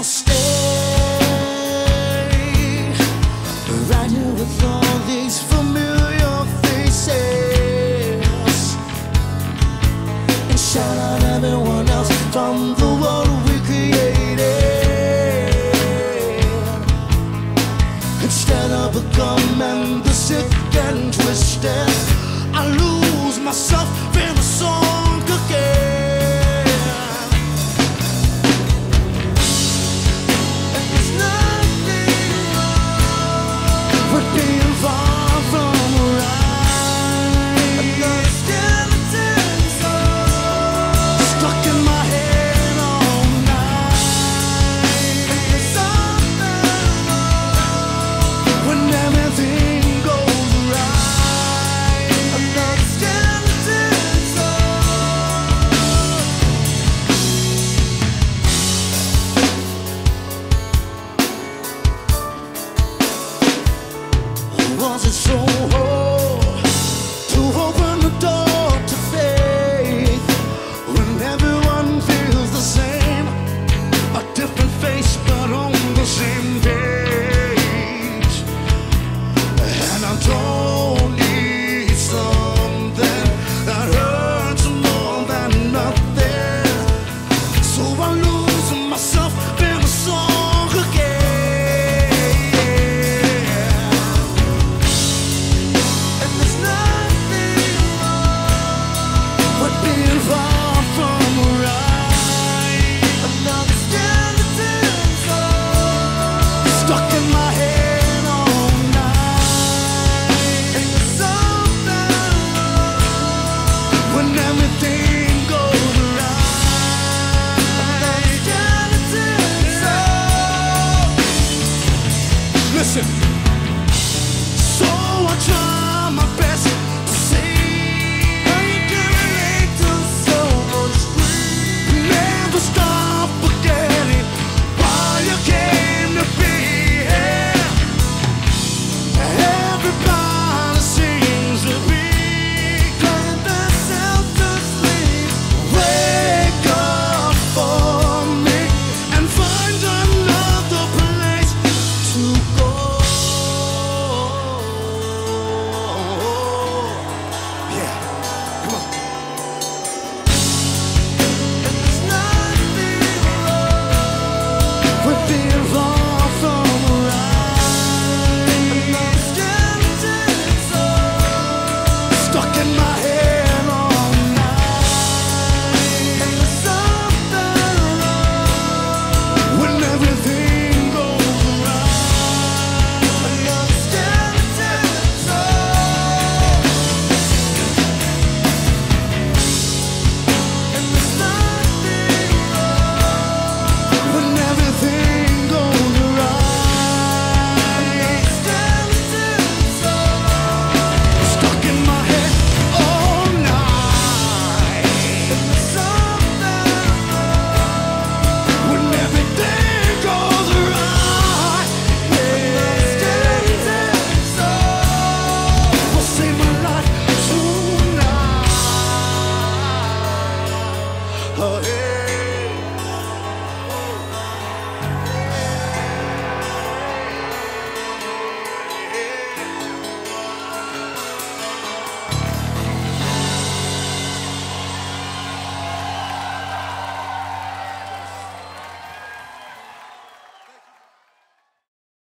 I'll stay right here with all these familiar faces, and shout out everyone else from the world we created. Instead of a gum and the sick and twisted, I lose myself in a song again. Was it so hard to open the door to faith when everyone feels the same? A different face but on the same page. And I don't need something that hurts more than nothing, so I lose myself in a song again. When everything